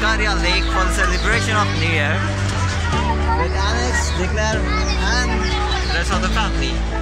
Gangaria Lake for the celebration of New Year with Alex, Declan and the rest of the family.